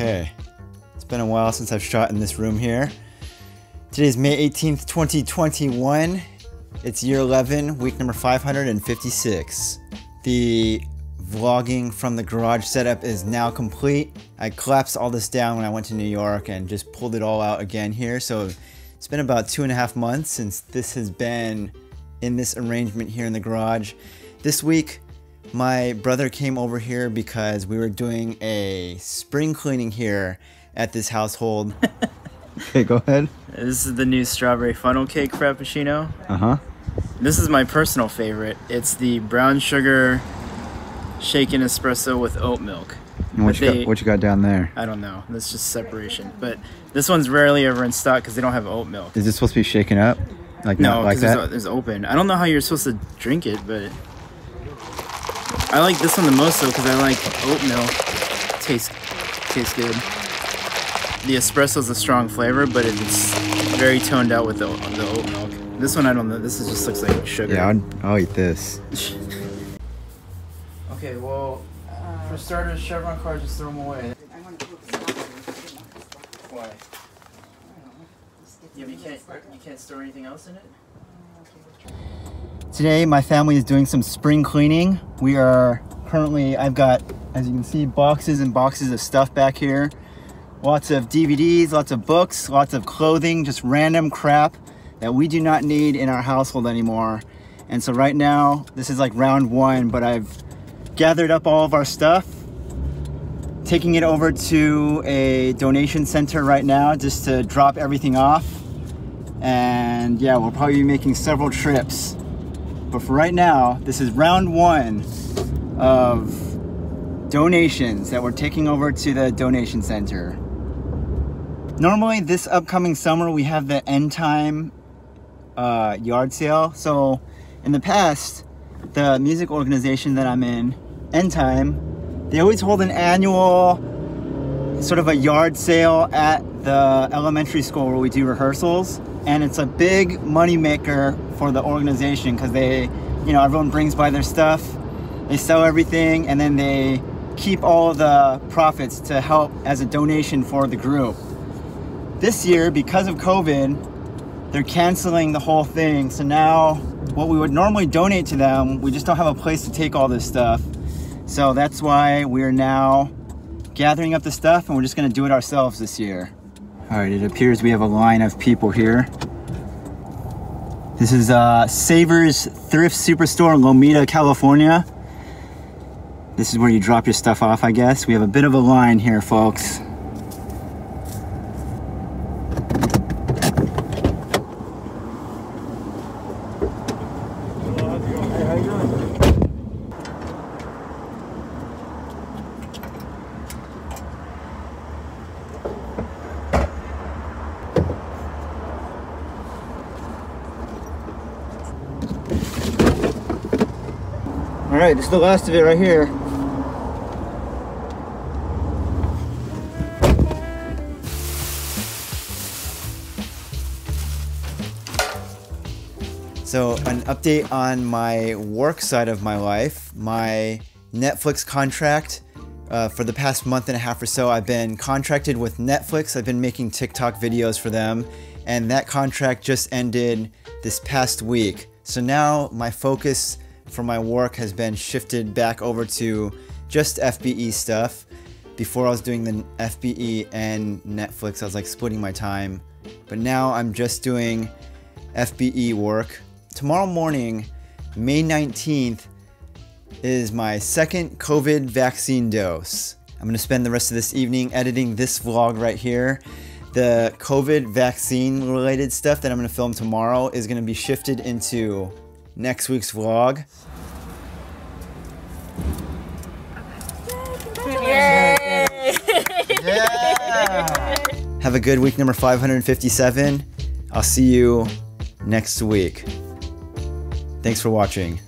Okay, it's been a while since I've shot in this room here. Today's May 18th, 2021. It's year 11, week number 556. The vlogging from the garage setup is now complete. I collapsed all this down when I went to New York and just pulled it all out again here. So it's been about 2.5 months since this has been in this arrangement here in the garage. This week, my brother came over here because we were doing a spring cleaning here at this household. Okay, go ahead. This is the new strawberry funnel cake frappuccino. Uh-huh. This is my personal favorite. It's the brown sugar shaken espresso with oat milk. And what you got down there? I don't know. That's just separation. But this one's rarely ever in stock because they don't have oat milk. Is this supposed to be shaken up? Like, no, like that? It's open. I don't know how you're supposed to drink it, but I like this one the most though because I like oat milk. Tastes good. The espresso is a strong flavor, but it's very toned out with the oat milk. This one I don't know. This is just looks like sugar. Yeah, I'll eat this. Okay, well, for starters, Chevron cards, just throw them away. Why? Yeah, but you can't store anything else in it. Today, my family is doing some spring cleaning. We are currently, I've got, as you can see, boxes and boxes of stuff back here. Lots of DVDs, lots of books, lots of clothing, just random crap that we do not need in our household anymore. And so right now, this is like round one, but I've gathered up all of our stuff, taking it over to a donation center right now just to drop everything off. And yeah, we'll probably be making several trips. But for right now, this is round one of donations that we're taking over to the donation center. Normally this upcoming summer, we have the End Time yard sale. So in the past, the music organization that I'm in, End Time, they always hold an annual sort of a yard sale at the elementary school where we do rehearsals. And it's a big money maker for the organization because they, you know, everyone brings by their stuff, they sell everything, and then they keep all the profits to help as a donation for the group. This year, because of COVID, they're canceling the whole thing. So now what we would normally donate to them, we just don't have a place to take all this stuff. So that's why we're now gathering up the stuff and we're just gonna do it ourselves this year. All right, it appears we have a line of people here. This is Savers Thrift Superstore in Lomita, California. This is where you drop your stuff off, I guess. We have a bit of a line here, folks. All right, this is the last of it right here. So an update on my work side of my life. My Netflix contract, for the past month and a half or so, I've been contracted with Netflix. I've been making TikTok videos for them. And that contract just ended this past week. So now my focus for my work has been shifted back over to just FBE stuff. Before I was doing the FBE and Netflix, I was like splitting my time. But now I'm just doing FBE work. Tomorrow morning, May 19th, is my second COVID vaccine dose. I'm gonna spend the rest of this evening editing this vlog right here. The COVID vaccine related stuff that I'm gonna film tomorrow is gonna be shifted into next week's vlog. Yay! Yeah! Have a good week number 557. I'll see you next week. Thanks for watching.